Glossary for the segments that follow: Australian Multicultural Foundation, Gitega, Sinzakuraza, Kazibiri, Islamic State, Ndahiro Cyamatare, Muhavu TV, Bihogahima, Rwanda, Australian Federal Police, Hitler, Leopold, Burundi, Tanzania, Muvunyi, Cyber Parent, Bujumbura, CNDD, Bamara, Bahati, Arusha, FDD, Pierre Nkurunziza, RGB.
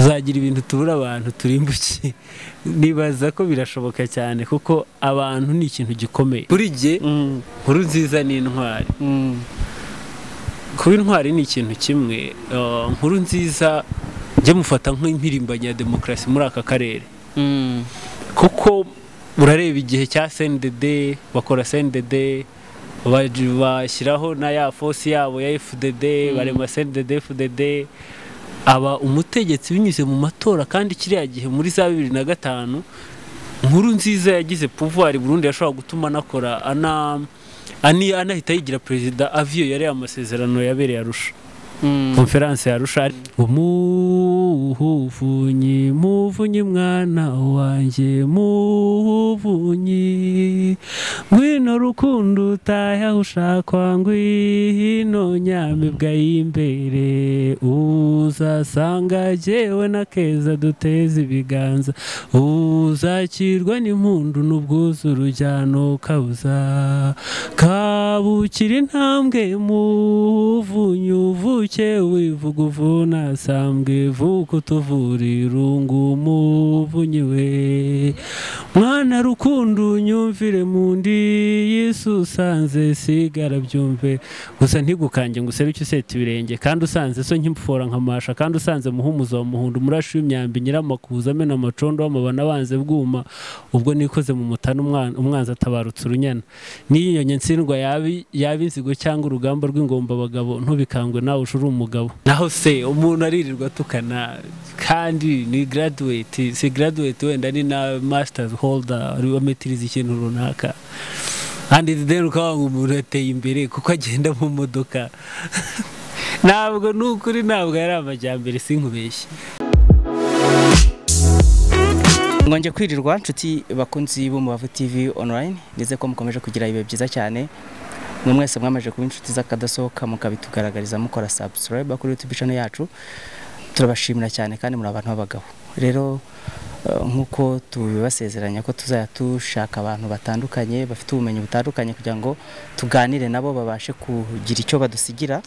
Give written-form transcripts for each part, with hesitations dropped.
tuzagira ibintu tubura abantu turimbuke. Nibaza ko birashoboka cyane kuko abantu ni ikintu gikomeye. Buri gihe Nkurunziza ni intwari. Kuba intwari ni ikintu kimwe, Nkurunziza njye mufata nk'impirimbanyi ya demokarasi muri aka karere. Kuko urareba igihe cya CNDD, bakora CNDD, bashyiraho na ya force yabo ya FDD, barema CNDD FDD, aba umutegetsi binyuze mu matora, kandi kiriya gihe muri za 2005 Nkurunziza yagize pouvoir Burundi yashobora gutuma nakora anahita yigira president avyo yari amasezerano yabereye Arusha. Conference ya Arusha. Muvunyi muvunyi mwana wanje muvunyi ngwino rukundo utaya ushakwa ngwino nyame bwaimbere uzasanga jewe na keza duteze ibiganza uzakirwa n'impundu n'ubwuzu rujyano kabuza kabukira intambwe muvunyu vuke wivuguvuna sambwe vuko tuvuri rungu muvunyiwe mwana rukundo nyumvire mundi Yesu sanze sigara byumve gusa ntigukanje nguseruke useta ibirenge kandi usanze so nkimfora nkamasha kandi usanze muhumuzo wa muhundu murashi w'imyambi nyiramakuza amena amacondo amabana banze bwuma ubwo nikoze mu mutano umwana umwanza atabarutse urunyana niyo nyentsindwa yabi yabinzigo cyangwa urugamba rw'ingomba bagabo ntubikangwe nawe ushuru umugabo naho se umuntu aririrwa tukana kandi ni graduate se graduate wenda ni na masters holder ariwa metirize ikintu runaka kandi deruka wangu umuntu ateye imbere kuko agenda mu modoka nabwo nukuri nabwo yari amajyambere sinkubeshye ngonje kwirirwa nshuti bakunzi bo Muhavu TV online nize ko mukomeje kugira ibihe byiza cyane mwese mwamaje kuba inshuti z'akadasohoka mukabitugaragariza mukora subscribe kuri YouTube channel yacu turabashimira cyane kandi muri abantu babagabo rero nkuko tubibasezeranya ko tuzatushaka abantu batandukanye bafite ubumenyi butandukanye kugira ngo tuganire nabo babashe kugira icyo badusigira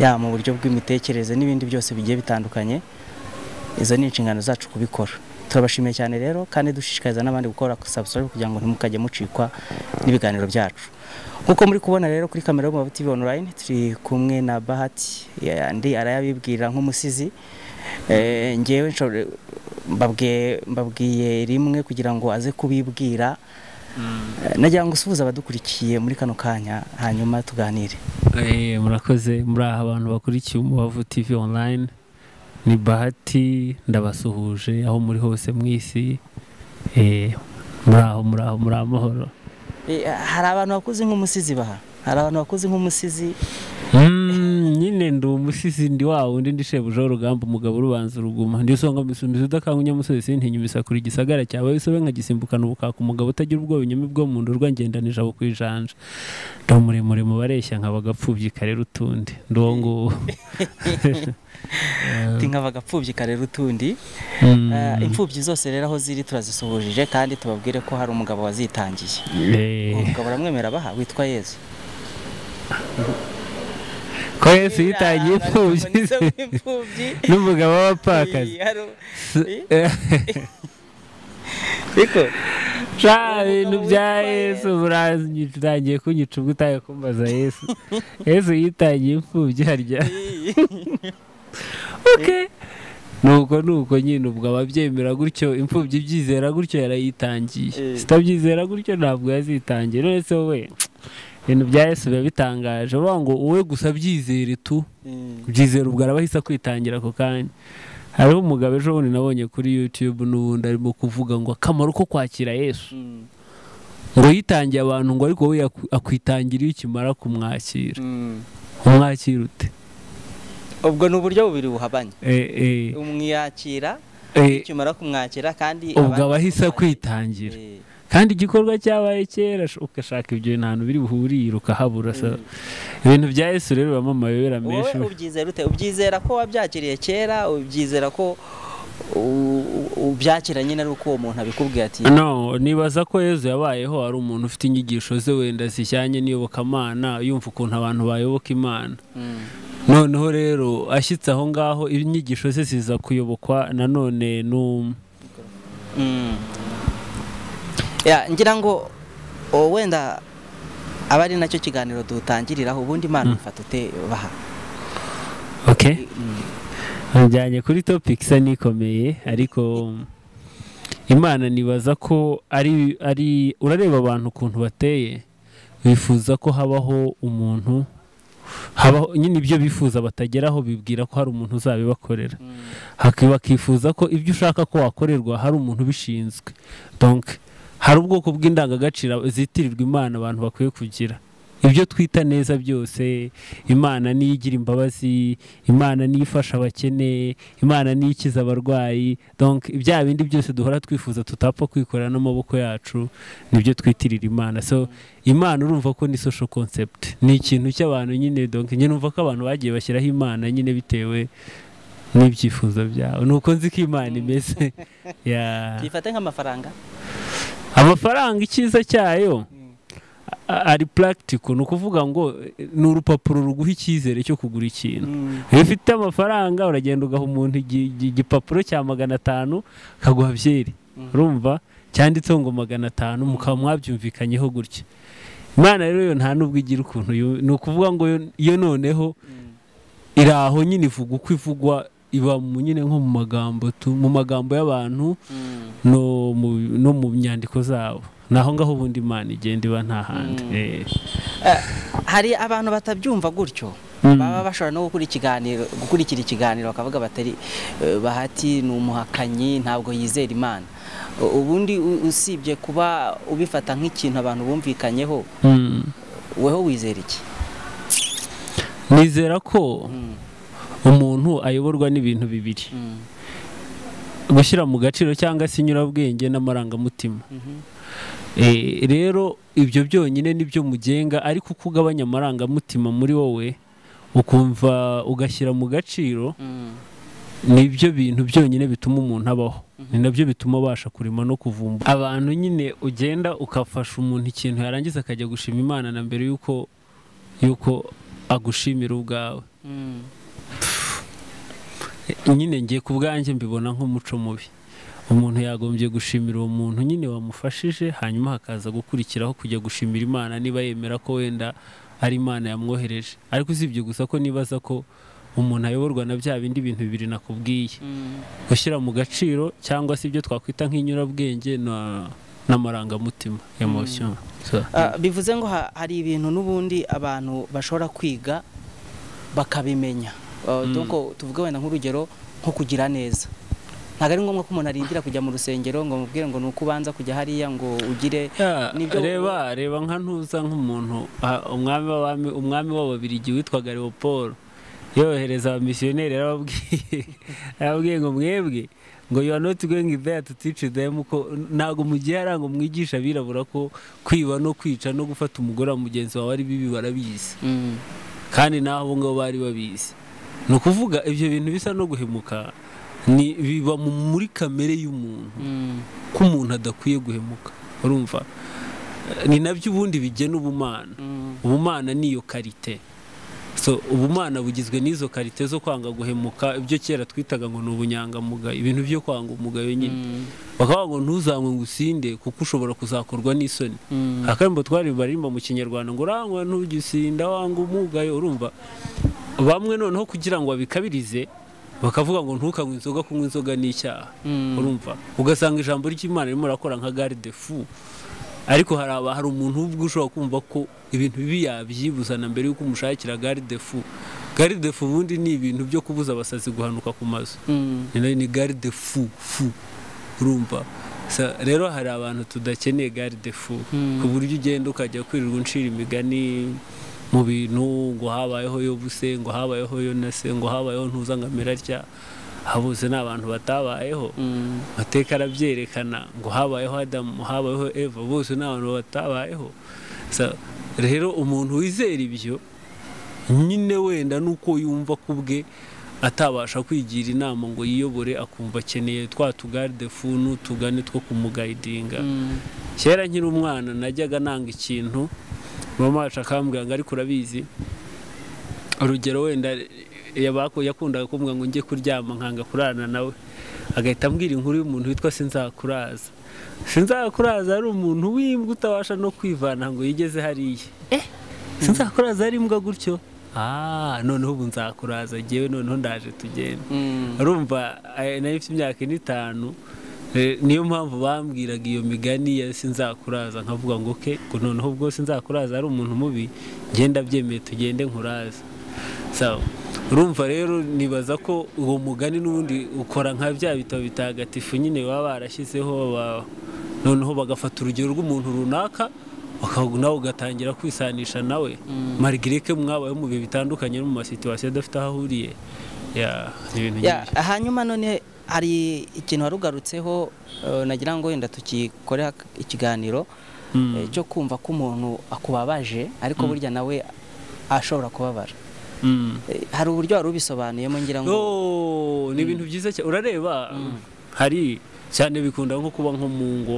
ya mu buryo bw'imitekerereze n'ibindi byose bigiye bitandukanye izo ni inshingano zacu kubikora turabashimira cyane rero kandi dushishikariza n'abandi gukora subscribe kugira ngo ntimukajye mucikwa n'ibiganiro byacu. Uko muri kubona rero kuri kamera Muhavu TV online turi kumwe na Bahati ndi arayabibwira nk'umusizi ngewe mbabwiye rimwe kugira ngo aze kubibwira nagira ngo usubuze abadukurikiye muri kano kanya hanyuma tuganire. Murakoze muri abantu bakurikiye Muhavu TV online ni Bahati ndabasuhuje aho muri hose mwisi muri amahoro. Hari abantu bakuze nk'umusizi baha hari abantu bakuze nk'umusizi nyine ndi umusizi ndi wawo ndi ndishebuje urugamba umugabo rubanza uruguma ndi usonga misumbiza udakangunya musozi sintinyumisa kuri gisagara cyawe isobe nkagisimbukana ubukaka umugabo utagira ubwo binyumi bwo mu ndurwa ngendanije abo kwijanja ndo muremure mu bareshya nkabagapfubyika rero utundi ndo ngo nkabagapfubyika rero utundi impfubyi zose rero aho ziri turazisohojeje kandi tubabwire ko hari umugabo wazitangiye umugabo aramwemera baha witwa Yesu ko Yesu yitangiye impfubyi n'umugabo w'apakazi biko ibintu bya Yesu buratangiye kunyica ubwo utaye kumbaza Yesu Yesu yitangiye impfubyi harya okay nuko nyine ubwo ababyemera gutyo impfubyi byizera gutyo yarayitangiye sitabyizera gutyo ntabwo yazitangiye rese we ibintu bya Yesu biba bitangaje bango uwe gusa byizere tu byizera ubwo arabahisa kwitangira ko kandi hariho umugabo ejo bundi nabonye kuri YouTube n'ubundi arimo kuvuga ngo akamaro ko kwakira Yesu ngo yitangiye abantu ngo ariko we akwitangira ikimara kumwakira umwakira ute ubwo n'uburyo bubiri buhabanye umwiyakira ikimara kumwakira kandi ubwo abahisa kwitangira kandi igikorwa cyabaye kera ukashaka ibyo ntantu biri buhurira ukahabura ibintu bya Yesu rero bamamabera menshi ubyizera ute ubyizera ko wabyakiriye kera ubyizera ko ubyakiranye na ruko umuntu abikubwiye ati no nibaza ko Yesu yabayeho ari umuntu ufite inyigisho ze wenda zishyanye niyobokamana yumva ukuntu abantu bayoboka Imana Noneho rero ashyitse aho ngaho inyigisho ze ziza kuyobokwa nanone ngira ngo wenda abari nacyo kiganiro dutangiriraho ubundi Imana ifata ute baha. Okay. Njyanye kuri topics nikomeye ariko Imana nibaza ko ari urareba abantu kuntu bateye bifuza ko habaho umuntu habaho nyine ibyo bifuza batageraho bibwira ko hari umuntu uzabibakorera hakiba kifuza ko ibyo ushaka ko wakorerwa hari umuntu bishinzwe donc hari ubwoko bw'indangagaciro zitirirwa Imana abantu bakwiye kugira ibyo twita neza byose Imana niyigira imbabazi Imana niyifasha abakene Imana niyikiza abarwayi donc ibya bindi byose duhora twifuza tutapfa kwikora n'amaboko yacu nibyo twitirira Imana so Imana urumva ko ni social concept ni ikintu cy'abantu nyine donc nyine numva ko abantu bagiye bashyiraho Imana nyine bitewe n'ibyifuzo byabo nuko nzi ko Imana imeze ya kifata nk'amafaranga ikiza cyayo ari practical no kuvuga ngo n'urupapuro ruguha ikizere cyo kugura ikintu ufite amafaranga uragenda ugaha umuntu igipapuro cya 500 kaguha byeri urumva cyanditse ngo 500 mukamwabyumvikanyeho gutya Imana rero yo nta nubwo igira ukuntu no kuvuga ngo yo noneho iraho nyine ivuga uko ivugwa iba munyine nko mu magambo y'abantu no mu nyandiko zabo naho ngaho ubundi Imana igende iba nta handi hari abantu batabyumva gutyo baba bashora no gukurikira ikiganiro bakavuga batari bahati n'umuhakanyi ntabwo yizera Imana ubundi usibye kuba ubifata nk'ikintu abantu bumvikanyeho weho wizera iki nizera ko umuntu ayoborwa n'ibintu bibiri gushyira mu gaciro cyangwa se nyurabwenge n'amarangamutima rero ibyo byonyine nibyo mugenga ariko kugabanya amarangamutima muri wowe ukumva ugashyira mu gaciro nibyo bintu byonyine bituma umuntu abaho ni nabyo bituma abasha kurima no kuvumba abantu nyine ugenda ukafasha umuntu ikintu yarangiza akajya gushima Imana na mbere yuko agushimira ubwawe nyine ngiye kubwanjye mbibona nk'umuco mubi umuntu yagombye gushimira uwo muntu nyine wamufashije hanyuma hakaza gukurikiraho kujya gushimira Imana niba yemera ko wenda ari Imana yamwohereje ariko usibye gusa ko nibaza ko umuntu ayoborwa na bya bindi bintu bibiri nakubwiye gushyira mu gaciro cyangwa se ibyo twakwita nk'inyurabwenge n'amarangamutima emotion bivuze ngo hari ibintu n'ubundi abantu bashobora kwiga bakabimenya donc tuvuga wenda nk'urugero nko kugira neza ntago ari ngombwa ko umuntu arindira kujya mu rusengero ngo mubwire ngo nuko ubanza kujya hariya ngo ugire nibyo reba nka ntuza nk'umuntu umwami w'ababirigi witwaga Leopold yohereza abamisiyoneri arababwiye ngo mwebwe ngo you are not going there to teach them ko ntago mugiye arango mwigisha birabura ko kwiba no kwica no gufata umugore wa mugenzi wawe ari bibi barabizi kandi nabo ngo bari babizi no kuvuga ibyo bintu bisa no guhemuka ni biba muri kamere y'umuntu ko umuntu adakwiye guhemuka urumva ni nabyo ubundi bigena ubumana niyo karite so ubumana bugizwe n'izo karite zo kwanga guhemuka ibyo kera twitaga ngo n'ubunyangamugayo ibintu byo kwanga umugayo nyine bakaba ngo ntuzamwe ngusinde kuko ushobora kuzakorwa n'isoni akambo twari barimba mu kinyarwanda ngo rangwa ntugisinda wanga umugayo urumva bamwe noneho kugira ngo babikabirize bakavuga ngo ntukanywe inzoga kunywa inzoga n'icyaha urumva ugasanga ijambo ry'Imana ririmo rakora nka garde fou ariko hari umuntu ubwo ushobora kumva ko ibintu bibi yabyibuzana mbere yuko umushakira garde fou ubundi ni ibintu byo kubuza abasazi guhanuka ku mazu ni garde fou urumva rero hari abantu tudakeneye garde fou ku buryo ugenda ukajya kwirirwa uncira imigani mu bintu ngo habayeho yo buse ngo habayeho yo nase ngo habayeho ntuzangamira rya habuze n'abantu batabayeho mateka arabyerekana ngo habayeho Adamu habayeho Eva bose n'abantu batabayeho rero umuntu wizera ibyo nyine wenda nuko yumva kubwe atabasha kwigira inama ngo yiyobore akumva akeneye twatugarde funu tugane two kumugayidinga kera nkiri umwana najyaga nanga ikintu mama wacu akambwira ngo ariko urabizi urugero wenda yakundaga kumbwa ngo ngiye kuryama nkanga kurana nawe agahita ambwira inkuru y'umuntu witwa Sinzakuraza. Sinzakuraza ari umuntu wimbwa utabasha no kwivana ngo yigeze hariye. Sinzakuraza ari imbwa gutyo. Noneho ubu Nzakuraza jewe noneho ndaje tugenda. Urumva nayifite imyaka 5 niyo mpamvu bambwiraga iyo migani ya Sinzakuraza nkavuga ngo ke ko noneho ubwo Sinzakuraza ari umuntu mubi ngenda byemeye tugende nkuraza. So urumva rero nibaza ko uwo mugani n'ubundi ukora nka bya bitabo bitagatifu nyine baba barashyizeho noneho bagafata urugero rw'umuntu runaka nawe ugatangira kwisanisha nawe Margireke mwabaye mu bihe bitandukanye no mu masituwasiyo adafite aho ahuriye hanyuma none hari ikintu warugarutseho nagira ngo wenda tukikore ikiganiro cyo kumva ko umuntu akubabaje ariko burya nawe ashobora kubabara hari uburyo warubisobanuyemo ngira ngo ni ibintu byiza cyane urareba hari cyane bikunda nko kuba nko mu ngo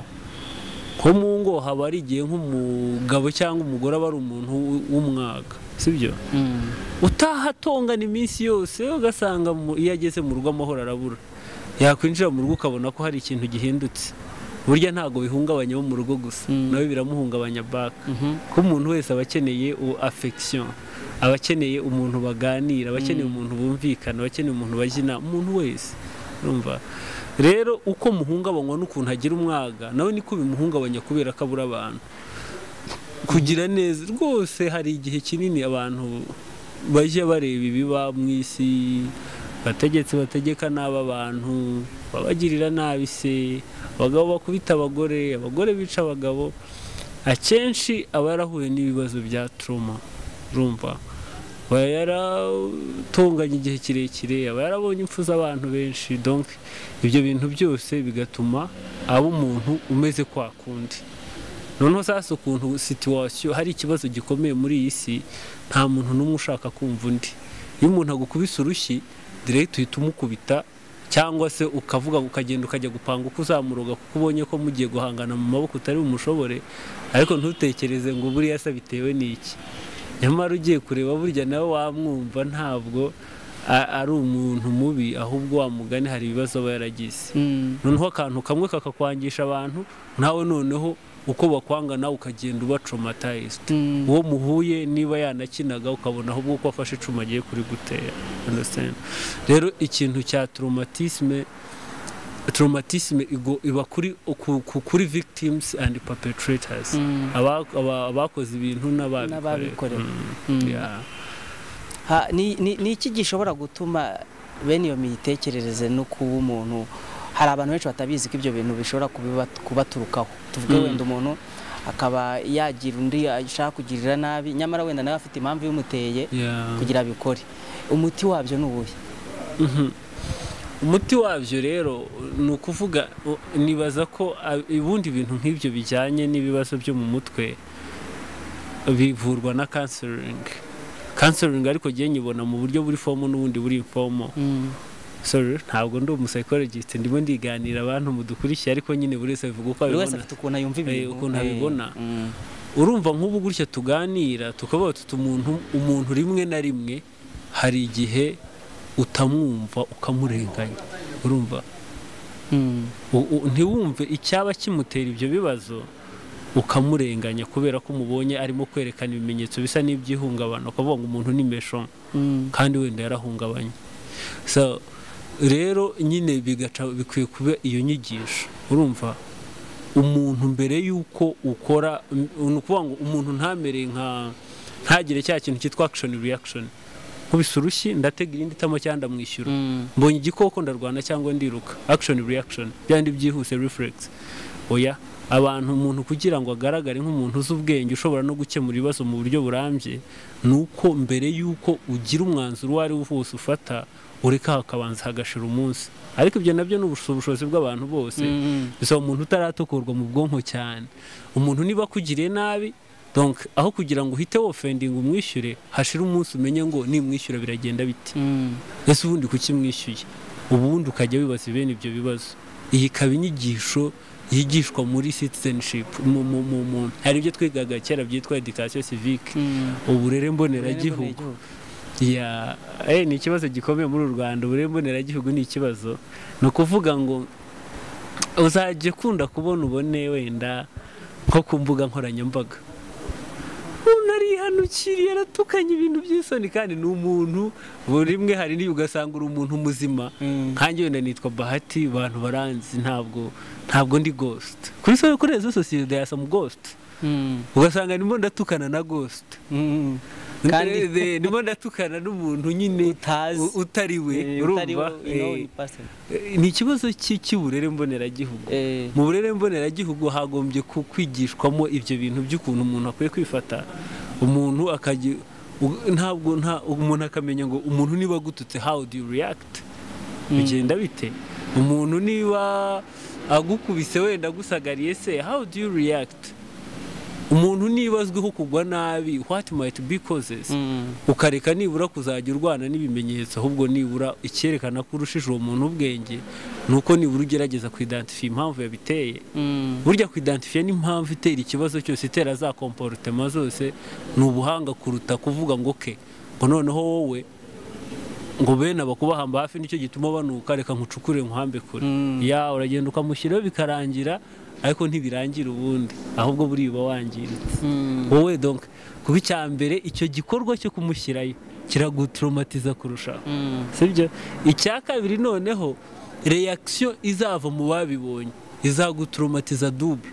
Komungo habari giye nk'umugabo cyangwa umugore abari umuntu w'umwaka sibyo utahatonga ni minsi yose ugasanga yageze mu rugo amahoro arabura yakwinjira mu rugo ukabona ko hari ikintu gihindutse burya ntago bihungabanya mu rugo gusa nawe biramuhungabanya back ko umuntu wese abakeneye affection abakeneye umuntu baganira abakeneye umuntu bumvikana abakeneye umuntu bajina umuntu wese urumva rero uko muhungabanywa n'ukuntu agira umwaga nawe niko bimuhungabanya kubera kabura abantu kugira neza rwose hari igihe kinini abantu baje bareba ibiba mw'isi bategetse bategeka naba abantu babagirira nabise abagabo bakubita abagore abagore bica abagabo akenshi abarahuye n'ibibazo bya trauma rumva yaratunganye igihe kirekire yarabonye impfu z'abantu benshi donc ibyo bintu byose bigatuma abo umuntu umeze kwa kundi noneho sasa ukuntu situation hari ikibazo gikomeye muri iyi si nta muntu n'umwe ushaka kumva undi iyo umuntu agukubise urushyi direct uhita umukubita cyangwa se ukavuga ukagenda ukajya gupanga kuzamuroga kuko ubonye ko mugiye guhangana mu maboko utari umushobore ariko ntutekereze ngo buriya se bitewe n'iki nyamara ugiye kureba burya nawe wamwumva ntabwo ari umuntu mubi ahubwo wamugani hari ibibazo bayaragize noneho akantu kamwe kakakwangisha abantu nawe noneho uko bakwanga nawe ukagenda ubatraumatized uwo muhuye niba yanakinaga ukabona ahubwo uko afashe icuma agiye kuri gutera rero ikintu cya traumatisme iba kuri victims and perpetrators abakoze ibintu n'ababikorera ni iki gishobora gutuma bene iyo mitekerereze no kuba umuntu hari abantu benshi batabizi ko ibyo bintu bishobora kubaturukaho tuvuge wenda umuntu akaba yagira undi ashaka kugirira nabi nyamara wenda nawe afite impamvu y'umuteye kugira abikore umuti wabyo n'ubuye umuti wabyo rero nukuvuga nibaza ko ibundi bintu nk'ibyo bijyanye n'ibibazo byo mu mutwe bivurwa na counseling ariko giye nyibona mu buryo buri form n'ubundi buri form sorry ntabwo ndi umusayikologist ndimo ndiganira abantu mudukurikiye ariko nyine buri wese avuga uko abibona urumva nk'ubu gutya tuganira tukaba umuntu rimwe na rimwe hari igihe utamwumva ukamurenganya urumva ntiwumve icyaba kimutera ibyo bibazo ukamurenganya kubera ko mubonye arimo kwerekana ibimenyetso bisa n'ibyihungabana ukavuga ngo umuntu nimesho kandi wenda yarahungabanye so rero nyine bikwiye kuba iyo nyigisho urumva umuntu mbere yuko ukora ukuvuga ngo umuntu ntamere ntagire cya kintu cyitwa action reaction kubisurushi ndatega irindi tamo cyanda mwishyura mbonye igikoko ndarwana cyangwa ndiruka action reaction byandi byihuse reflex oya abantu umuntu kugira ngo agaragare nk'umuntu uzubwenge ushobora no gukemura ibibazo mu buryo burambye nuko mbere yuko ugira umwanzuro wari wose ufata ureka hakabanza hagashira umunsi ariko ibyo nabyo n'ubushobozi bw'abantu bose bisaba umuntu utaratokorwa mu bwonko cyane umuntu niba kugiriye nabi donc aho kugira ngo uhite offending umwishyure hashira umunsi umenye ngo nimwishyura biragenda biti ese ubundi kuki mwishyuye ubundi ukajya wibaza bene ibyo bibazo iyi kabinyigisho yigishwa muri citizenship hari ibyo twigaga kera byitwa education civique uburere mboneragihugu ya ni ikibazo gikomeye muri Rwanda uburembonera gihugu ni ikibazo no kuvuga ngo uzaje kunda kubona ubone wenda nko kumbuga nkoranyambaga unari hano kiri yaratukanye ibintu by'isoni kandi n'umuntu burimwe hari ni ugasangura umuntu muzima nkanjye wenda nitwa Bahati abantu baranzi ntabwo ndi ghost kuri so kuri zo society ya some ghost ugasanga nimbo ndatukana na ghost kandi nimbo ndatukana n'umuntu nyine utariwe urumva ni kibazo cy'ikiburere mbonera gihugu mu burere mbonera gihugu hagombye kwigishwamo ibyo bintu by'ukuntu umuntu akwiye kwifata umuntu akaje ntabwo umuntu akamenya ngo umuntu niba gututse how do you react bigenda bite umuntu niba agukubise wenda gusagariye se how do you react umuntu nibazweho kugwa nabi what might be causes ukareka nibura kuzajya urwana nibimenyetso ahubwo nibura icyerekana kurushije uwo muntu ubwenge nuko nibura ugerageza kwidentify impamvu yabiteye burya kwidentify ni impamvu itera ikibazo cyose itera za comportement zose n'ubuhanga kuruta kuvuga ngo ke ngo noneho wowe ngo bene abakubahamba hafi nicyo gituma banuka reka nkucukure nkuhambe kure ya uragenda ukamushyiraho bikarangira ariko ntibirangira ubundi ahubwo buriba wangiritse wowe donc kuba icyambere icyo gikorwa cyo kumushyirayo kiragutraumatiza kurusha sibyo icyakabiri noneho reaction izava mu babibonye izagutraumatiza double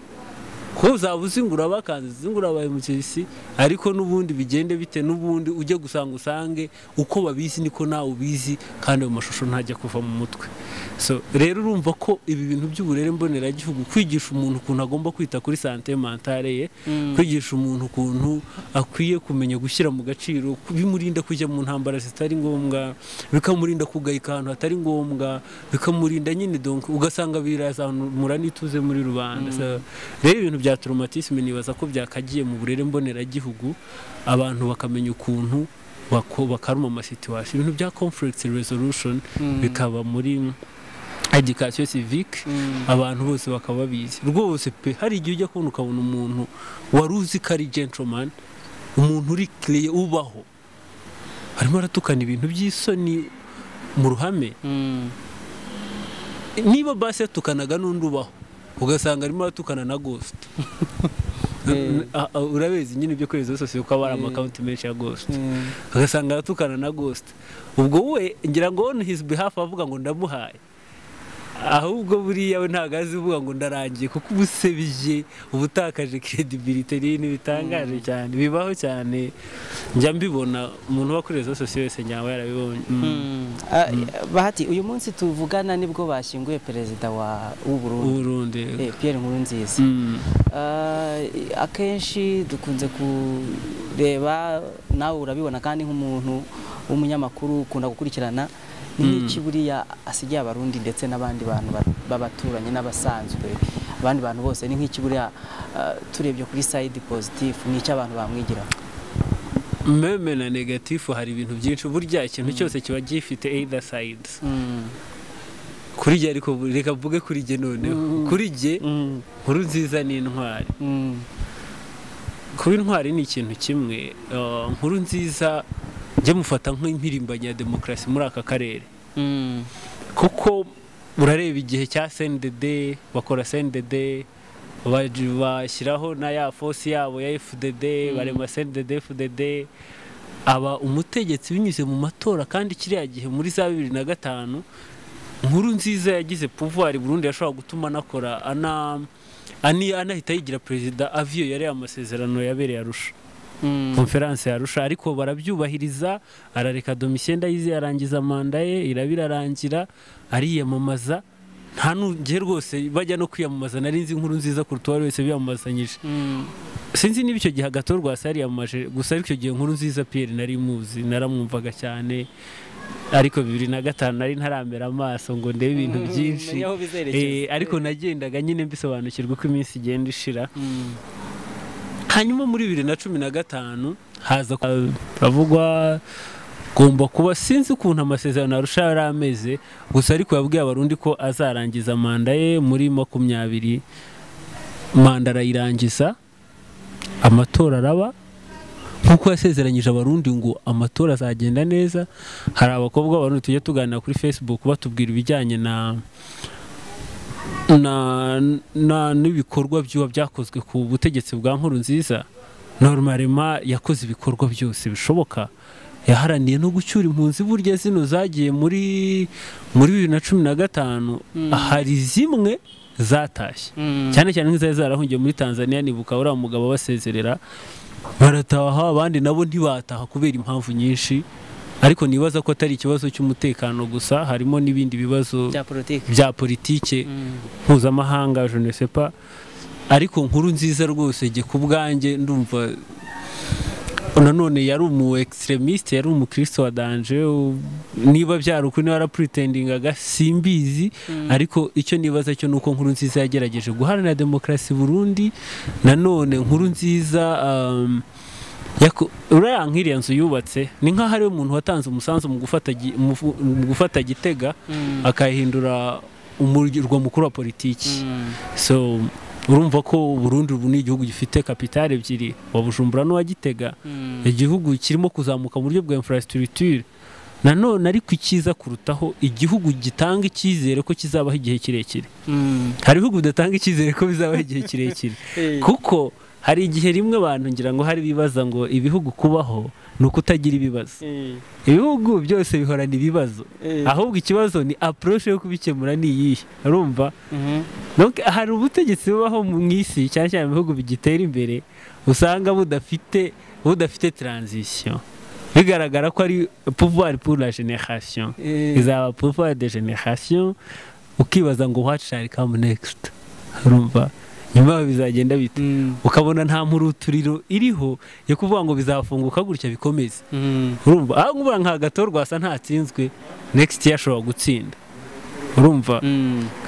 ko uzabuzingura bakanze zingura abaye mu cyisi ariko nubundi bigende bite nubundi ujye gusanga usange uko babizi niko nawe ubizi kandi mu mashusho ntajya kuva mu mutwe so rero urumva ko ibi bintu by'uburere mbonera gihugu kwigisha umuntu ukuntu agomba kwita kuri santé mentale ye kwigisha umuntu ukuntu akwiye kumenya gushyira mu gaciro bimurinda kujya mu ntambara zitari ngombwa bikamurinda kugayika ahantu atari ngombwa bikamurinda nyine donc ugasanga birazamura nituze muri Rwanda so rero bya traumatisme nibaza ko byakagiye mu burere mbonera gihugu abantu bakamenya ukuntu bakaruma ama situation ibintu bya conflict resolution bikaba muri education civique abantu bose bakaba babizi rwose pe hari igihe ujya kubona ukabona umuntu waruzi kari gentleman umuntu uri clear ubaho harimo aratukana ibintu by'isoni mu ruhame niba base tukanaga n'undi ubaho ugasanga arimo atukana na ghost urabezi nyine byo kwezi zose uko abara account menshi ya ghost ugasanga atukana na ghost ubwo we ngira ngo on his behalf avuga ngo ndamuhaye ahubwo buriya we ntagazi uvuga ngo ndarangiye kuko ubusebije ubutakaje credibility n'ini bitangaje cyane bibaho cyane njya mbibona umuntu wakoreza society nyawe yarabibonye Bahati uyu munsi tuvugana nibwo bashyinguye perezida wa Burundi Pierre Nkurunziza akenshi dukunze kureba nawe urabibona kandi nk'umuntu w'umunyamakuru ukunda gukurikirana n'iki buriya asigiye abarundi ndetse nabandi bantu babaturanye n'abasanzwe abandi bantu bose ni nk'iki buriya turebye kuri side positive n'icyo abantu bamwigira meme na negative hari ibintu byinshi burya ikintu cyose kiba gifite either sides kuri je ariko reka mvuge kuri je noneho kuri je nkuru nziza n'intwari kuba intwari ni ikintu kimwe nkuru nziza njye mufata nk'impirimbanyi ya demokarasi muri aka karere kuko urareba igihe cya CNDD bakora CNDD bashyiraho na ya force yabo ya FDD barema CNDD FDD aba umutegetsi binyuze mu matora kandi kiriya gihe muri za 2005 Nkurunziza yagize pouvoir Burundi yashobora gutuma nakora anahita yigira perezida aviyo yari amasezerano yabereye Arusha conference ya Arusha ariko barabyubahiriza arareka domission ndayizi yarangiza manda ye irabirarangira ariyamamaza nta nuje rwose bajya no kwiyamamaza narinzi inkuru nziza kuruta wari wese biyamamazanyije sinzi nibicyo gihe gato rwasa yariyamaje gusa ariko gihe inkuru nziza Pierre nari muzi naramwumvaga cyane ariko 2005 nari ntarambera amaso ngo ndebe ibintu byinshi ariko nagendaga nyine mbisobanukirwa ko iminsi igenda ishira hanyuma muri 2015 haza bavugwa gomba kuba sinzi ukuntu amasezerano Arusha yarameze gusa ariko yabwiye abarundi ko azarangiza manda ye muri 20 manda arayirangiza amatora araba nkuko yasezeranyije abarundi ngo amatora azagenda neza. Hari abakobwa barundi tujye tuganira kuri Facebook batubwira ibijyanye na n'ibikorwa byo byakozwe ku butegetsi bwa Nkurunziza. Normalement yakoze ibikorwa byose bishoboka, yaharaniye no gucyura impunzi burya zino zagiye muri 2015 hari zimwe zatashye, cyane cyane nk'izaye zarahungiye muri Tanzania. Nibuka uriya mugabo basezerera barataha, abandi nabo ntibataha kubera impamvu nyinshi, ariko nibaza ko atari ikibazo cy'umutekano gusa, harimo nibindi bibazo bya politike mpuzamahanga, je ne sais pas. Ariko Nkurunziza rwose je kubwanjye ndumva none yari umu extremiste, yari umukristo wa danger, niba byarukuri niba pretendinga gasimbizi. Ariko icyo nibaza cyo nuko Nkurunziza yagerageje guharanira demokrasi Burundi. Nanone Nkurunziza uriya nk'iriya nzu yubatse ni nka hari umuntu watanze umusanzu mu gufata Gitega akahindura umurwa mukuru wa politiki. So urumva ko Burundi ubu ni igihugu gifite kapitale ebyiri, wa Bujumbura no wa Gitega, igihugu kirimo kuzamuka mu buryo bwa infrastructure. Nanone ariko ikiza kurutaho, igihugu gitanga ikizere ko kizabaho igihe kirekire. Hari ibihugu bidatanga ikizere ko bizabaho igihe kirekire, kuko hari igihe rimwe abantu ngira ngo hari bibaza ngo ibihugu kubaho nuko utagira ibibazo. Ibihugu byose bihorana ibibazo, ahubwo ikibazo ni approach yo kubikemura ni yihe. Urumva donc hari ubutegetsi bubaho mu isi cyane cyane ibihugu bigitera imbere usanga budafite transition, bigaragara ko ari pouvoir pour la génération, izaba pouvoir de génération, ukibaza ngo what shall come next. Urumva nyuma bizagenda bite, ukabona nta muruturiro iriho yo kuvuga ngo bizafunguka gutya bikomeze. Urumva aho ngubura nka gatorwa asa ntatsinzwe, next year ashobora gutsinda. Urumva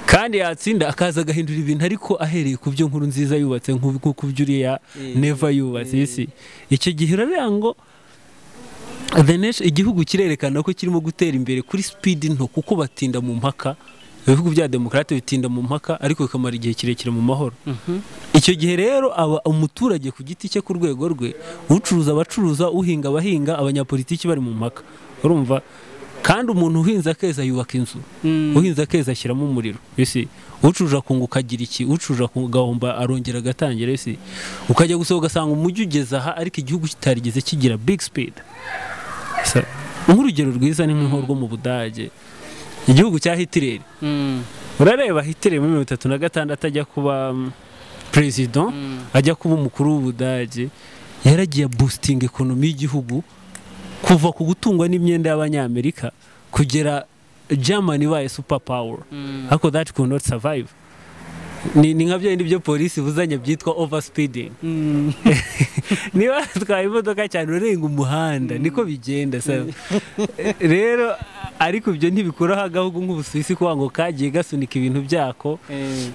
kandi yatsinda akaza agahindura ibintu, ariko ahereye ku byo Nkurunziza yubatse nk'uko byuriya never yubatse isi. Icyo gihe ryango igihugu kirerekana ko kirimo gutera imbere kuri speed nto, kuko batinda mu mpaka. Ibihugu bya demokrate bitinda mu mpaka ariko bikamara igihe kirekire mu mahoro. Icyo gihe rero aba umuturage ku giti cye ku rwego rwe, ucuruza abacuruza, uhinga abahinga, abanyapolitiki bari mu mpaka. Urumva kandi umuntu uhinza akeza yubaka inzu, uhinza akeza ashyiramo umuriro, ese ucuruza kunguka agira iki, ucuruza kugahomba arongera agatangira, ese ukajya gusohoka sanga umujyi ugeza aha ariko igihugu kitarigeze kigira big speed. Urugero rwiza ni nk'inkorwo mu Budage, igihugu cya Hitler. Urareba Hitler mu 1936 ajya kuba president, ajya kuba umukuru w'Ubudage, yaragiye boosting economy y'igihugu kuva ku gutungwa n'imyenda y'Abanyamerika kugera Germany baye super power. Ariko that could not survive. Ni nkabyo indi byo police buzanye byitwa overspeeding. Niba twaye imodoka cyane urenga umuhanda niko bigenda. Rero ariko ibyo ntibikuraho agahugu nk'Ubusuwisi kuba ngo kagiye gasunika ibintu byako.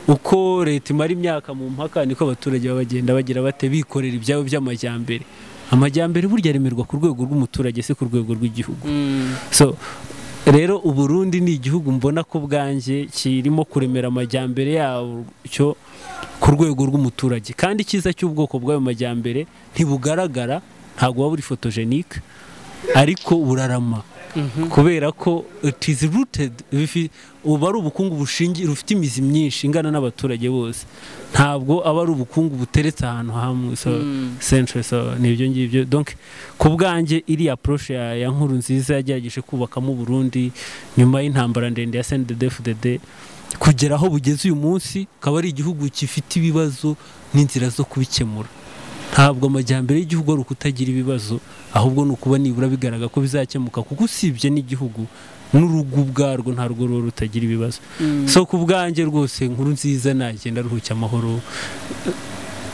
Uko leta imara imyaka mu mpaka niko abaturage babagenda bagira bate bikorera ibyabo by'amajyambere. Amajyambere burya remerwa ku rwego rw'umuturage, se ku rwego rw'igihugu. So rero Uburundi ni igihugu mbona ko bwanje kirimo kuremera amajyambere yawo cyo ku rwego rw'umuturage, kandi kiza cy'ubwoko bw'ayo majyambere ntibugaragara, ntago waburi photogenique, ariko burarama kubera ko it is rooted, uba ari ubukungu bushingiye rufite imizi myinshi ingana n'abaturage bose, ntabwo aba ari ubukungu buteretse ahantu hamwe. So central, so nibyo ngibyo. Donc kubwanjye iri approach ya Nkurunziza yagerageje kubaka mu Burundi nyuma y'intambara ndende ya CNDD FDD kugera aho bugeze uyu munsi, kaba ari igihugu kifite ibibazo n'inzira zo kubikemura. Ntabwo amajyambere y'igihugu ari ukutagira ibibazo, ahubwo nukuba nibura bigaragara ko bizakemuka, kuko usibye n'igihugu n'urugo ubwarwo ntarwo rutagira ibibazo. So kubwanjye rwose Nkurunziza nagenda ruhucya amahoro,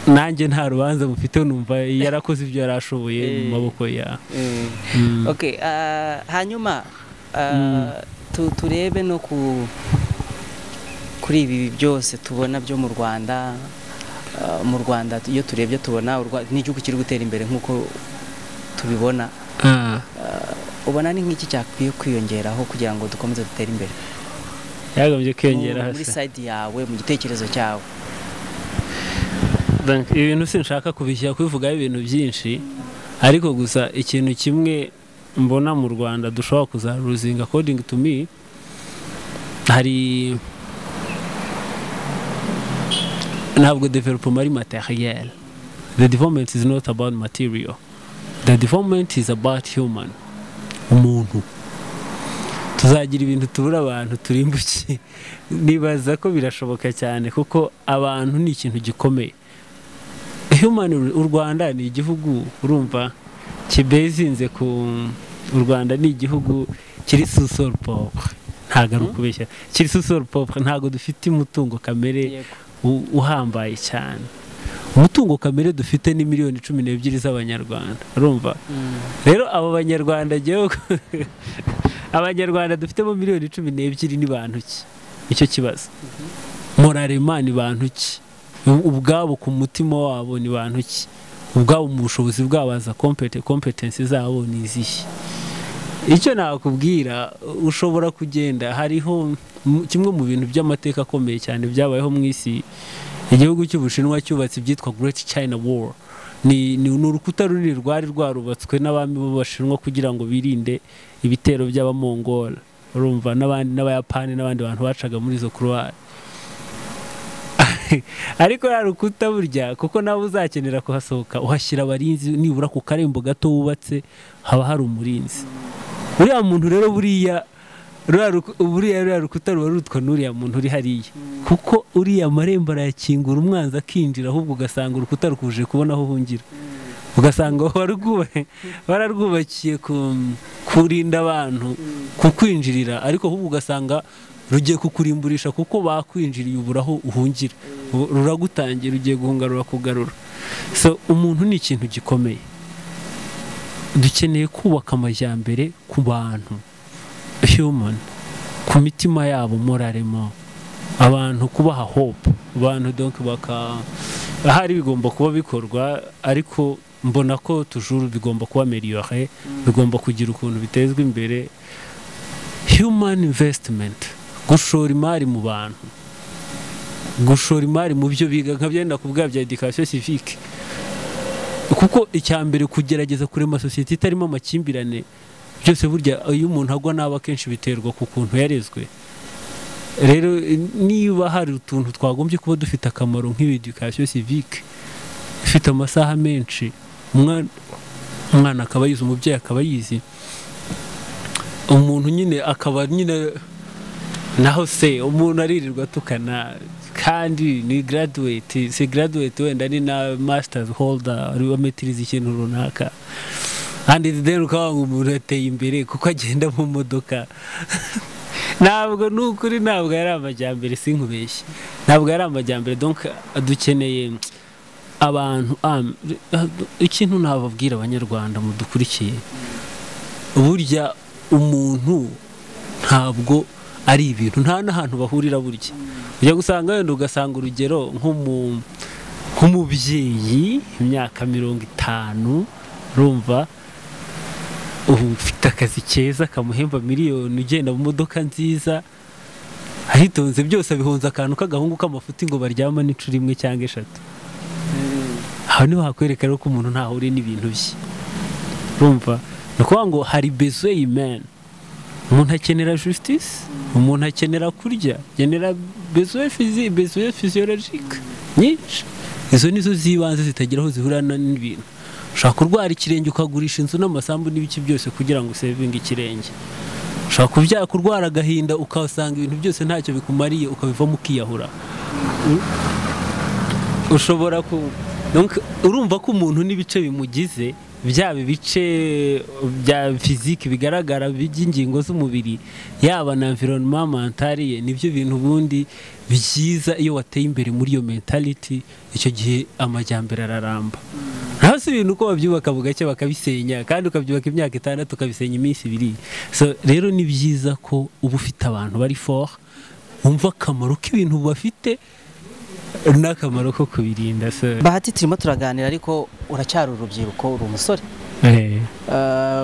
nanjye nta rubanza mufite, numva yarakoze ibyo yarashoboye mu maboko ya. Okay, hanyuma turebe no kuri ibi byose tubona byo mu Rwanda. Mu Rwanda iyo turebye tubona ni igihugu kiri gutera imbere nkuko tubibona, ubona ni nk'iki cyakwiye kwiyongeraho kugira ngo dukomeze dutere imbere? Yagomye kwiyongera hasi muri side yawe, mu gitekerezo cyawe. Ibintu sinshaka kubishya kubivuga ibintu byinshi, ariko gusa ikintu kimwe mbona mu Rwanda dushobora kuzaruzinga according to me, hari ntabwo development ari material. The development is not about material. The development is about human. Umuntu. Tuzagira ibintu tubura abantu turimbuki. Nibaza ko birashoboka cyane kuko abantu ni ikintu gikomeye. Human u Rwanda ni igihugu urumva kibezinze ku u Rwanda ni igihugu kiri social power. Ntago rukubeshya. Kiri social power ntago dufite umutungo kamere uhambaye cyane. Umutungo kamere dufite ni miliyoni 12 z'abanyarwanda urumva rero abo banyarwanda jewe abanyarwanda dufite mu miliyoni 12 ni bantu ki icyo kibazo moralema ni bantu ki ubwabo ku mutima wabo ni bantu ki ubwabo mu bushobozi bwabaza competence zabo ni izihe icyo nakubwira ushobora kugenda hariho kimwe mu bintu by'amateka akomeye cyane byabayeho mu isi igihugu cy'Ubushinwa cyubatse byitwa Great China Wall ni urukuta runini rwari rwarubatswe n'abami b'Abashinwa kugira ngo birinde ibitero by'Abamongol urumva n'abandi n'Abayapani n'abandi bantu bacaga muri zo croix ariko yarukuta burya kuko nawe uzakenera kuhasohoka uhashyira abarinzi nibura ku karembo gato wubatse haba hari umurinzi uriya muntu rero buriya uriya rukuta rwarutwa nuriya muntu uri hariye kuko uriya marembo yakingura umwanzi akinjira ahubwo ugasanga urukuta rukuje kubona aho hungira ugasanga bararwubakiye kurinda abantu kukwinjirira ariko ahubwo ugasanga rugiye kukurimburisha kuko bakwinjiriye uburaho uhungira ruragutangira ugiye guhunga rurakugarura so umuntu ni ikintu gikomeye dukeneye kubaka amajyambere ku bantu human ku mitima yabo moralemo abantu kubaha hope abantu donc baka hari bigomba kuba bikorwa ariko mbona ko tujuru bigomba kuba améliorer bigomba kugira ukuntu bitezwe imbere human investment gushora imari mu bantu gushora imari mu byo biga nka byenda kubwabya education civique kuko icyambere kugerageza kurema society itarimo amakimbirane byose burya uyu muntu agwa naba kenshi biterwa ku kuntu yarezwe rero niba hari utuntu twagombye kuba dufite akamaro nk'education civique ifite amasaha menshi umwana akaba yize umubyeyi akaba yize umuntu nyine akaba nyine naho se umuntu aririrwa tukana kandi ni graduate se graduate wenda ni na masters holder ariwe metirize ikintu runaka kandi then ukaba umuntu ateye imbere kuko agenda mu modoka ntabwo n'ukuri ntabwo yari amajyambere sinkubeshye ntabwo yari amajyambere donc dukeneye abantu ikintu nababwira abanyarwanda mudukurikiye burya umuntu ntabwo ari ibintu nta n'ahantu bahurira burya ujya gusanga wenda ugasanga urugero nk'umubyeyi imyaka 50 rumva ufite akazi keza kamuhemba miliyoni ugenda mu modoka nziza ahitonze byose abihonza akantu kagahungu k'amafuti ngo baryama n'icuri imwe cyangwa 3 aho ni bakwerekana ko umuntu ntaho uri n'ibintu bye urumva nuko ngo hari besoin humain umuntu akenera justice umuntu akenera kurya genera besoin physique besoin physiologique nyinshi izo nizo zibanze zitagiraho zihurana n'ibintu ushaka kurwara ikirenge ukagurisha inzu n'amasambu n'ibiki byose kugira ngo saving ikirenge ushaka kubyaka kurwara gahinda ukasanga ibintu byose ntacyo bikumariye ukabivamo ukiyahura ushobora ku donc urumva ko umuntu nibice bimugize byaba bice bya physique bigaragara by'ingingo z'umubiri yaba na environment mentale nibyo bintu bundi byiza iyo wateye imbere muri yo mentality icyo gihe amajyambere araramba hasi ibintu uko babyubaka bugake bakabisenya kandi ukabyubaka imyaka 6 ukabisenya iminsi 2 so rero ni byiza ko ubu ufite abantu bari fort umva kamaro k'ibintu bafite n'akamaro ko kubirinda so bahati turimo turaganira ariko uracyari urubyiruko uri umusore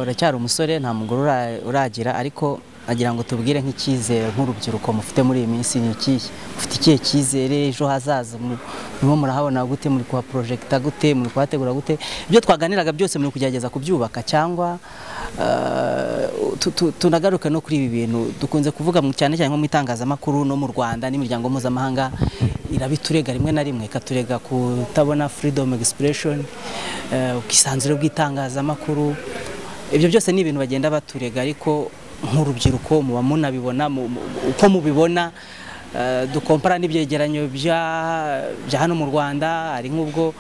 uracyari umusore nta mugore uragira ariko agira ngo tubwire nk'ikizere nk'urubyiruko mufite muri iyi minsi n'ikihe ufite ikihe kizere ejo hazaza nibo murahabona gute, muri kwa projecta gute, muri kwategura gute, ibyo twaganiraga byose muri kugerageza kubyubaka cyangwa tunagaruka no kuri ibi bintu dukunze kuvuga mu cyane cyane nko mu itangazamakuru no mu Rwanda n'imiryango mpuzamahanga irabiturega rimwe na rimwe katurega kutabona freedom expression, ukisanzira bw'itangazamakuru. Ibyo byose ni ibintu bagenda baturega, ariko nk'urubyiruko muba munabibona uko mubibona, dukompara n'ibyegeranyo bya hano mu Rwanda. Ari nk'ubwo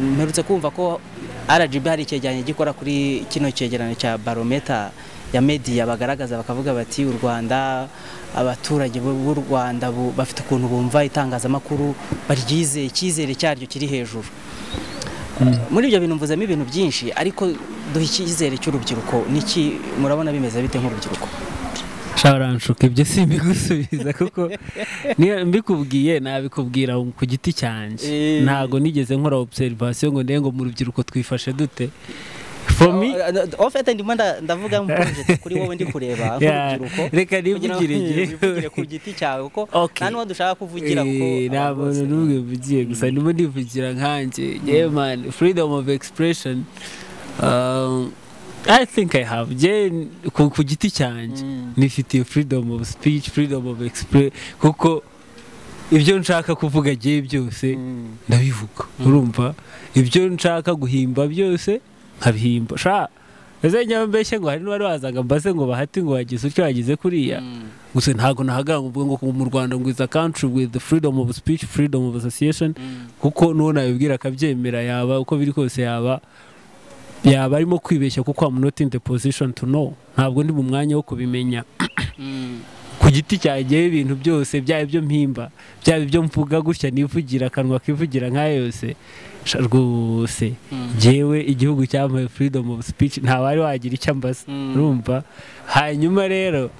mperutse kumva ko RGB hari cyegeranyo gikora kuri kino cyegeranyo cya barometer ya media, bagaragaza bakavuga bati u Rwanda, abaturage b'u Rwanda bafite ukuntu bumva itangazamakuru, baryize icyizere cyaryo kiri hejuru. Muri ibyo bintu mvuzemo ibintu byinshi, ariko duha icyizere cy'urubyiruko niki murabona bimeze bite nk'urubyiruko? Sharanshuka ibyo simbigusubiza kuko mbikubwiye nabikubwira ku giti cyanje, ntago nigeze nkora observation ngo ndengo mu rubyiruko twifashe dute. For me ofete ndimanda ndavuga mu project kuri wowe ndi kureba urubyiruko, reka nivugire ku giti cyawe kuko nanwa dushaka kuvugira kuko nabo n'ubwivugiye gusa ndimo ndivugira nkanje. Yeah man, freedom of expression, I think I have Jane ku giti cyanje nifite freedom of speech, freedom of expression, kuko ibyo nshaka kuvuga giye byose ndabivuga, urumva, ibyo nshaka guhimba byose nkabihimba. Sha ese nyambeshye ngo hari n'abari bazaga mbase ngo bahati ngo wagize ucyo yagize kuriya gusa ntago nahaga ngo ngo mu Rwanda ngo is a country with the freedom of speech, freedom of association, kuko none ayibwira kabyemera yaba uko biri kose yaba barimo kwibeshya kuko I'm not in the position to know. Ntabwo ndi mu mwanya wo kubimenya. Ku giti cyaje ibintu byose bya ibyo mpimba bya ibyo mvuga gutya nivugira kanwa kivugira nka yose rwose. Jewe igihugu cyamaye freedom of speech nta bari wagira icyambaza, urumva. Hanyuma rero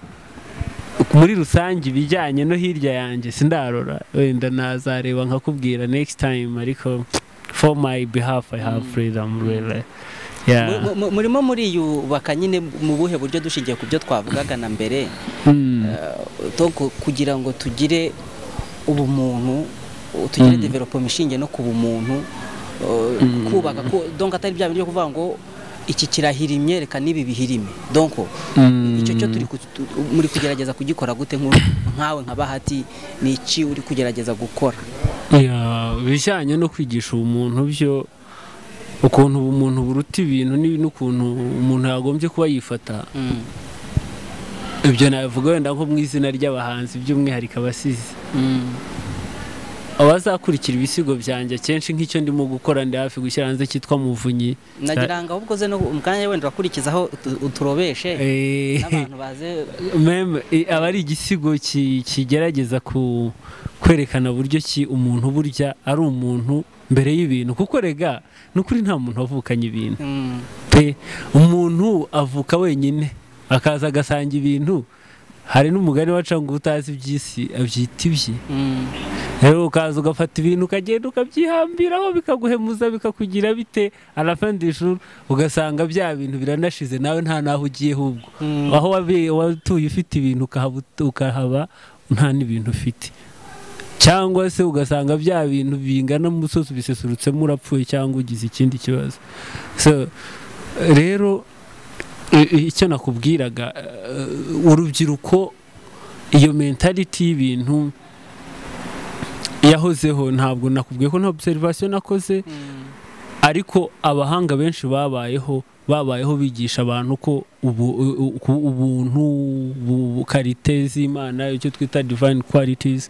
muri rusange bijyanye no hirya yanje sindarora wenda nazareba nkakubwira next time, ariko for my behalf I have freedom really. Murimo muri yubaka nyine mu buhe buryo dushingiye ku byo twavugaga na mbere, kugira ngo tugire ubumuntu, tugire development ishinge no ku bumuntu, kubaka donc atari bya bintu kuvuga ngo iki kirahirimye reka nibi bihirime. Donc icyo cyo turi muri kugerageza kugikora gute nkawe nkabahati ni iki uri kugerageza gukora? Bijyanye no kwigisha umuntu byo ukuntu umuntu buruta ibintu n'ukuntu umuntu yagombye kuba yifata. Ibyo navuga wenda nko mu izina ry'abahanzi by'umwihariko abasizi, abazakurikira ibisigo byanjye kenshi nk'icyo ndimo gukora ndi hafi gushyira hanze cyitwa Muvunyi, nagiranga ahubwo ze no umkanya wenda akurikizaho uturobeshe abantu baze meme abari igisigo kigerageza ku kwerekana buryo ki umuntu burya ari umuntu mbere y'ibintu, kuko rega n'ukuri nta muntu avukanye ibintu pe, umuntu avuka wenyine akaza agasanga ibintu. Hari n'umugani wacanga utazi by'isi abyita ibye, rero ukaza ugafata ibintu ukagenda ukabyihambiraho bikaguhemuza bikakugira bite arafandishuru, ugasanga bya bintu biranashize nawe nta naho ugiye hubwo aho watuye ufite ibintu ukahaba nta n'ibintu ufite, cyangwa se ugasanga bya bintu bingana umusozi bisesurutse murapfuye cyangwa ugize ikindi kibazo. So rero icyo nakubwiraga urubyiruko iyo mentality y'ibintu yahozeho, ntabwo nakubwiye ko nta observation nakoze, ariko abahanga benshi babayeho bigisha abantu ko ubuntu bukarite z'Imana icyo twita divine qualities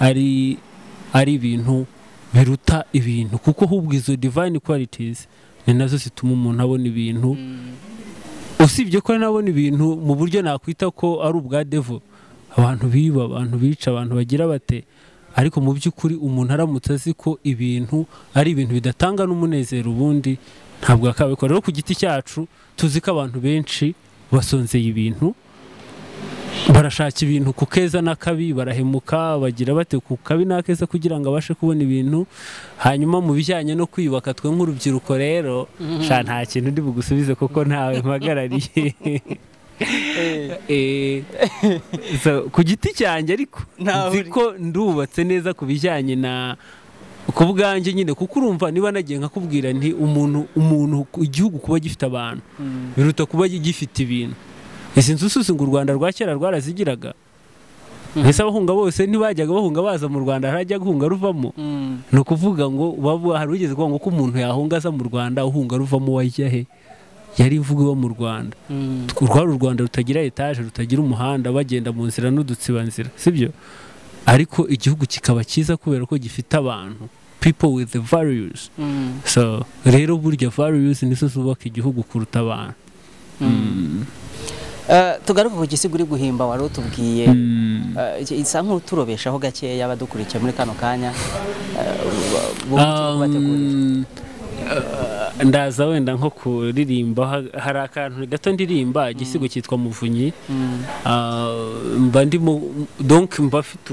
ari ibintu biruta ibintu, kuko hubwo izo divine qualities ni nazo zituma umuntu abona ibintu. Usibye ko nabona ibintu mu buryo nakwita ko ari ubwa devil, abantu biba, abantu bica, abantu bagira bate, ariko mu by'ukuri umuntu aramutse azi ko ibintu ari ibintu bidatanga n'umunezero ubundi ntabwo akabikora. Rero ku giti cyacu tuzi ko abantu benshi basonzeye ibintu, barashaka ibintu ku keza n'akabi, barahemuka bagira bate ku kabi n'akeza kugira ngo abashe kubona ibintu. Hanyuma mu bijyanye no kwiyubaka twe nk'urubyiruko rero sha nta kintu ndi bugusubize kuko ntawe mpagarariye ku giti cyanjye, ariko nzi ko ndubatse neza ku bijyanye na kubwanjye nyine kuko urumva niba nagiye nkakubwira nti umuntu igihugu kuba gifite abantu biruta kuba gifite ibintu. Ese nzususu ngo Rwanda rwakera rwarazigiraga. Ese abahunga bose ntibajyaga bahunga baza mu Rwanda harajya guhunga ruvamo. No kuvuga ngo babu harugeze kwa ngo ko umuntu yahunga za mu Rwanda uhunga ruvamo wajya he. Yari mvuga mu Rwanda. Twurwara Rwanda rutagira etage rutagira umuhanda bagenda mu nzira n'udutsiba nzira, sibyo? Ariko igihugu kikaba cyiza kubera ko gifite abantu. People with the values. So rero burya values ni zo zubaka igihugu kuruta abantu. Tugaruka ku gisiguri guhimba wari utubwiye isa nkuru turobeshaho gake y'abadukurikiye muri kano kanya ndaza wenda nko kuririmba hari akantu gato ndirimba igisigo cyitwa muvunyi mba ndimo donc mba afite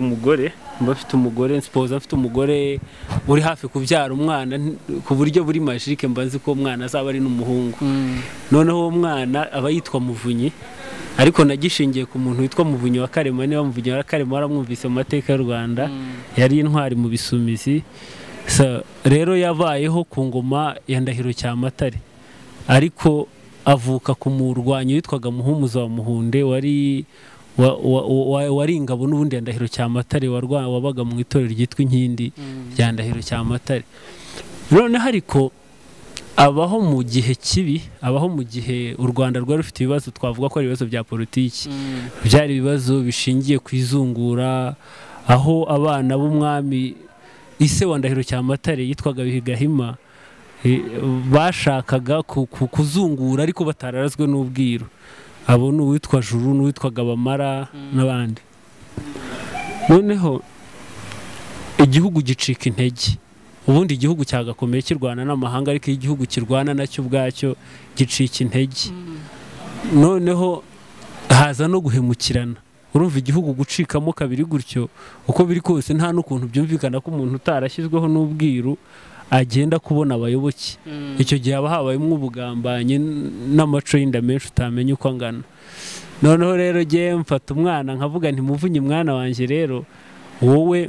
umugore suppose afite umugore uri hafi kubyara umwana ku buryo buri mashirike mbanzi ko umwana azaba ari n'umuhungu noneho uwo mwana aba yitwa muvunyi ariko nagishingiye ku muntu witwa muvunyi wa Karema niba muvunyi wa Karema aramwumvise mu mateka y'u Rwanda yari intwari mu Bisumizi rero yabayeho ku ngoma ya Ndahiro Cyamatare ariko avuka ku murwanyi witwaga Muhumuza wa Muhunde wari ingabo n'ubundi ya Ndahiro Cyamatare warwa wabaga mu itorero ryitwa Inkindi ya Ndahiro Cyamatare. None hariko abaho mu gihe kibi, abaho mu gihe u Rwanda rwari rufite ibibazo twavuga ko ari ibibazo bya politiki, byari ibibazo bishingiye kwizungura aho abana b'umwami ise wa Ndahiro Cyamatare yitwaga Bihogahima bashakaga kuzungura ariko batararazwe n'ubwiru. Abo n'uwitwa Juru n'uwitwaga Bamara n'abandi. Noneho igihugu gicika intege. Ubundi igihugu cyagakomeye kirwana n'amahanga ariko igihugu kirwana nacyo ubwacyo gicika intege. Noneho haza no guhemukirana. Urumva igihugu gucikamo kabiri gutyo uko biri kose nta n'ukuntu byumvikana ko umuntu utarashyizweho n'ubwiru agenda kubona abayoboke. Icyo gihe abahabaye umwubugambanye n'amaco y'inda menshi utamenye uko angana. Noneho rero giye mfata umwana nkavuga nti muvunye mwana wanje rero wowe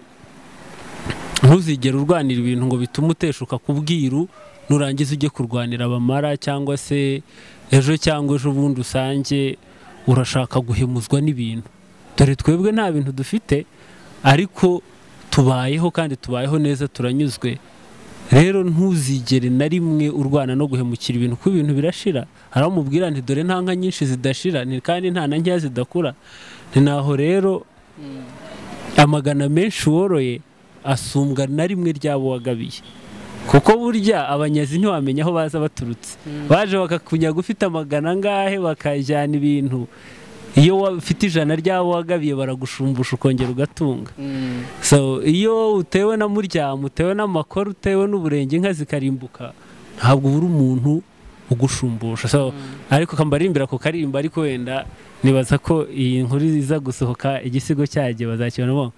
ntuzigera urwanira ibintu ngo bitume uteshuka ku bwiru nurangiza ujye kurwanira Abamara cyangwa se ejo cyangwa ejo bundi usange urashaka guhemuzwa n'ibintu. Dore twebwe nta bintu dufite ariko tubayeho kandi tubayeho neza turanyuzwe. Rero ntuzigere na rimwe urwana no guhemukira ibintu ku bintu birashira. Haraho mubwira nti dore ntanka nyinshi zidashira ni kandi nta na nkeya zidakura. Ni naho rero amagana menshi woroye asumbwa na rimwe ryabo wagabiye. Kuko burya abanyazi ntiwamenya aho baza baturutse. Baje bakakunyaga ufite amagana ngahe bakajyana ibintu. Iyo ufite ijana ryabo wagabiye baragushumbusha ukongera ugatunga. So iyo utewe na muryamo utewe n'amakoro utewe n'uburenge inka zikarimbuka ntabwo uri umuntu ugushumbusha. So ariko kambarimbira ko karimba ariko wenda nibaza ko iyi nkuru iza gusohoka igisigo cyaje bazakibona bo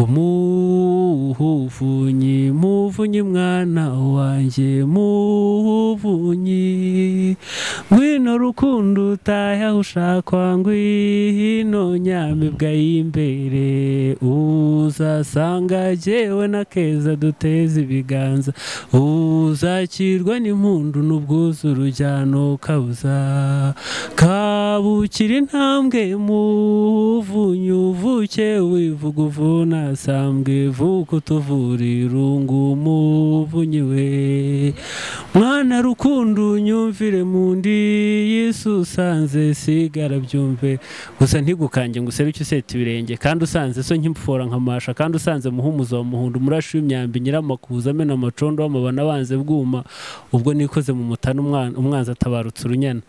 umuvunyi muvunyi mwana wanje muvunyi ngwino rukundo utaya ushakwa ngwino nyame bwaimbere uzasanga jewe na keza duteze ibiganza uzakirwa n'impundu n'ubwuzu urujyano kabuza kabukire Amge muvunyu vuche wivuguvuna samge vukutuvuri rungu muvunyiwe mwana rukundu nyumvire mundi Yesu sanze sigara byumve gusa ntigukanje nguseruke useta ibirenge kandi usanze so nkimfora nkamasha kandi usanze Muhumuza wa Muhundu murashi imyambi nyiramakuza amena amacondo amabana banze bwuma ubwo nikoze mu mutana umwanza atabarutse urunyana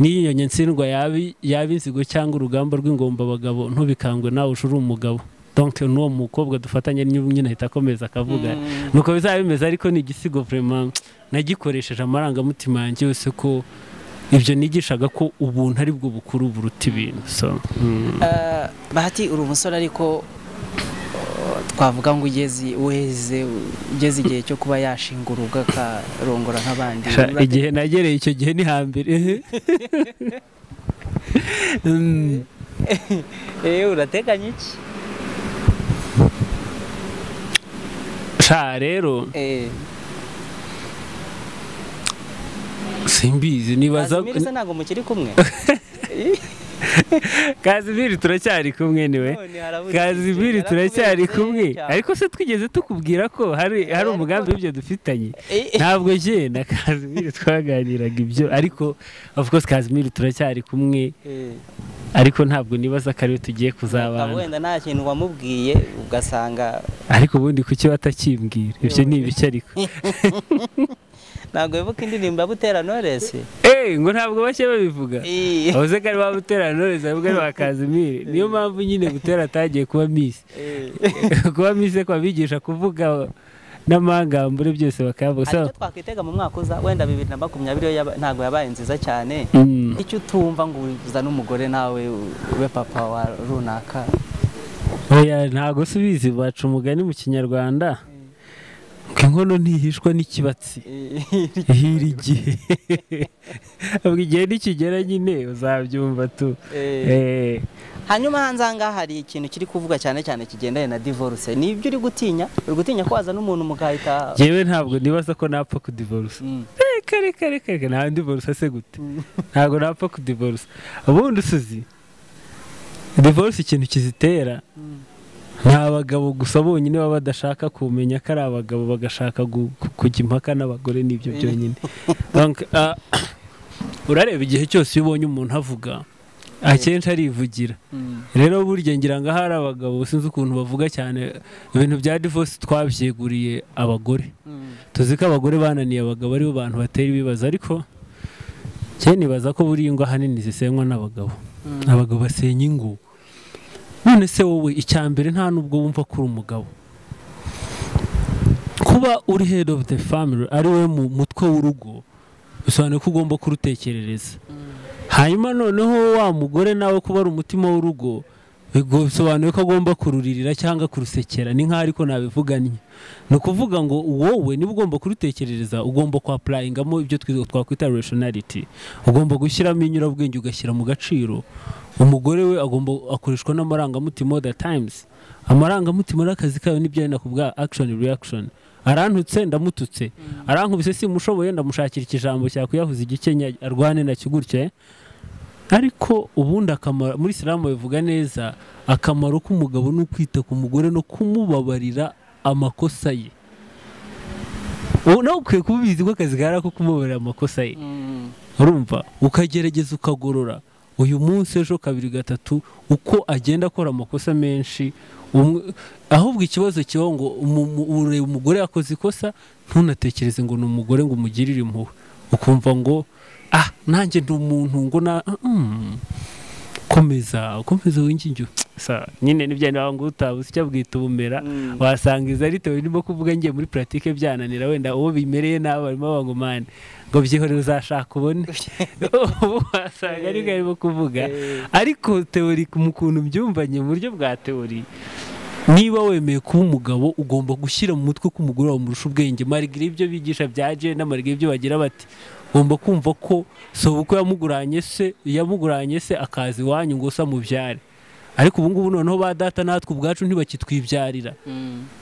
niyo nyentsindwa yabi inzigo cyangwa urugamba rw'ingomba bagabo ntubikangwe nawe ushuru umugabo. Donc nuwo mukobwa dufatanye n'ubunyine ahita akomeza akavuga nuko bizaba bimeze ariko ni igisigo vraiment nagikoresheje amarangamutima yanjye yose ko ibyo nigishaga ko ubuntu ari bwo bukuru buruta ibintu. Bahati uri umusore ariko twavuga ngo ugeze igihe cyo kuba yashinguruga akarongora nk'abandi. Igihe nagereye icyo gihe ni hambere. Urateganya iki? sha rero simbizi nibaza ko nibisa ntago mukiri kumwe Kazibiri turacyari kumwe niwe Kazibiri turacyari kumwe ariko se twigeze tukubwira ko hari umugambi w'ibyo dufitanye ntabwo je na Kazibiri twaganiraga ibyo ariko of course Kazibiri turacyari kumwe ariko ntabwo nibaza kariwe tugiye kuzabana wenda nta kintu wamubwiye ugasanga ariko ubundi kuki batakimbwira ibyo ni ibice ariko nagwe buka indirimba butera norese ngo ntabwo bashye babivuga abuze kare babutera norese avuga ni bakazimire niyo mpamvu nyine butera tagiye kuba mise kwa bigisha kuvuga namangambure byose bakavuga ariko twakitega mu mwaka uza wenda 2022 ntago yabaye nziza cyane icyo utumva ngo uza n'umugore nawe we papa wa runaka oya ntago subizi bacu umugani mu kinyarwanda Inkono ntihishwa n'ikibatsi ihirije abwo igihe n'ikigera nyine uzabyumva tu hanyuma hanzanga hari ikintu kiri kuvuga cyane cyane kigendanye na divorce nibyo uri gutinya kwaza n'umuntu mugahita yewe ntabwo nibaza ko napfa ku divorce kare nta divorce se gute ntabwo napfa ku divorce ubundi suzi divorce ikintu kizitera abagabo gusa bonyine baba badashaka kumenya ko ari abagabo bagashaka kujya impaka n'abagore n'ibyo byonyine donc urareba igihe cyose ubonye umuntu avuga akenshi arivugira rero burya ngira ngo hari abagabo sinzi ukuntu bavuga cyane ibintu bya divorce twabyeguriye abagore tuzi ko abagore bananiye abagabo aribo bantu batera ibibazo ariko cyane nibaza ko buri ngo ahanini zisenywa n'abagabo abagabo basenya ingo none se wowe icyambere nta nubwo wumva kuri umugabo kuba uri head of the family ari we mu mutwe w'urugo bisobanuye ko ugomba kurutekerereza hanyuma noneho wa mugore nawe kuba ari umutima w'urugo bisobanuye ko agomba kururirira cyangwa kurusekera ni nka ariko nabivuganye no kuvuga ngo wowe niba ugomba kurutekerereza ugomba kwa applyingamo ibyo twakwita rationality ugomba gushyiramo inyurabwenge ugashyira mu gaciro umugore we agomba akoreshwa n'amarangamutima all the times amarangamutima n'akazi kayo nibyo ari nakubwa action reaction arantutse ndamututse arankubise simushoboye ndamushakira ikijambo cya kuyahuza igikenya arwane na kigurye ariko ubundi akamara muri Islam bivuga neza akamaro k'umugabo no kwita ku mugore no kumubabarira amakosa ye ubu nawe ukwiye kubizi ko akazi gara ko kumubabarira amakosa ye urumva ukagerageza ukagorora uyu munsi ejo kabiri gatatu uko agenda akora amakosa menshi ahubwo ikibazo kiho ngo umugore yakoze ikosa ntunatekereze ngo ni umugore ngo umugirire impuhwe ukumva ngo nanjye ndi umuntu ngo komeza w'ingingyo nyine n'ibyana ngo utabuze icyo bwita ubumera wasangiza ari tewe ndimo kuvuga ngiye muri pratique byananira wenda uwo bimereye n'abarimo abangomane ngo byihorere uzashaka ubone wasanga ari karimo kuvuga ariko teori mu kuntu byumvanye mu buryo bwa teori niba wemeye kuba umugabo ugomba gushyira mu mutwe ko umugore wawe umurusha ubwenge marigire ibyo bigisha byaje n'amarigire ibyo bagira bati ugomba kumva ko sobuko yamuguranye se akazi wanyu ngo sa mubyare ariko ubu ngubu noneho ba data natwe ubwacu ntibakitwibyarira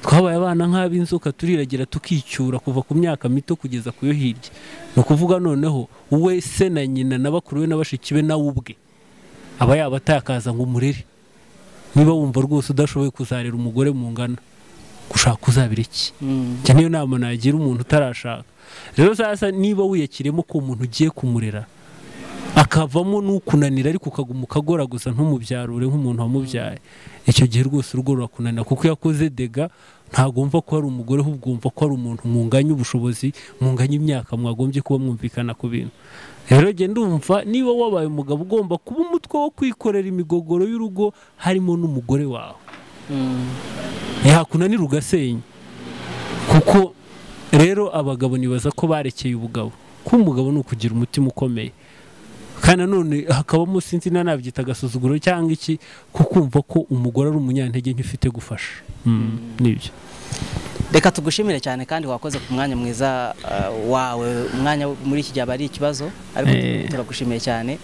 twabaye abana nk'ab'inzoka turiragira tukicyura kuva ku myaka mito kugeza kuyo hirya no kuvuga noneho uwe se na nyina n'abakuru we n'abashikibe nawe ubwe aba yabatakaza ngo umurere niba wumva rwose udashoboye kuzarira umugore mu ngana gushaka kuzabira iki cyane yo nama nagira umuntu utarashaka rero sasa niba wiyakiremo ko umuntu ugiye kumurera akavamo n'ukunanira ariko ukagumuka gora gusa ntumubyarure nk'umuntu wamubyaye icyo gihe rwose urugora kunanira kuko yakoze dega ntago umva ko ari umugore hubwumva ko ari umuntu mwunganye ubushobozi mwunganye imyaka mwagombye kuba mwumvikana ku bintu rero je ndumva niba wabaye umugabo ugomba kuba umutwe wo kwikorera imigogoro y'urugo harimo n'umugore wawe yakunanira ugasenya kuko rero abagabo nibaza ko barekeye ubugabo ko umugabo n'ukugira umutima ukomeye kana none hakabamo sinzi nanabyita gasuzuguro cyangwa iki kukumva ko umugore ari umunyantege nk'ifite gufasha nibyo Reka tugushimire cyane kandi wakoze ku mwanya mwiza wawe umwanya muri iki gihe bari ikibazo ariko turagushimiye cyane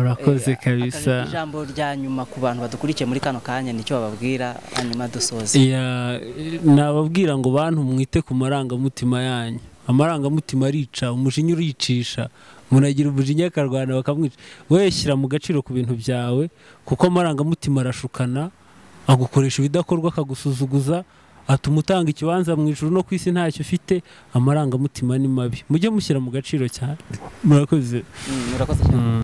urakoze kabisa ijambo rya nyuma ku bantu badukurikiye muri kano kanya nicyo bababwira hanyuma dusoze nababwira ngo bantu mwite ku maranga mutima yanyu amaranga mutima rica umujinya uricisha munagira ubujinya akarwana bakamwica weshyira mu gaciro ku bintu byawe kuko maranga mutima arashukana agukoresha ibidakorwa akagusuzuguza atumutanga ikibanza mu ijuru no kwisi ntacyo ufite amaranga mutima ni mabi mujye mushyira mu gaciro cyane murakoze cyane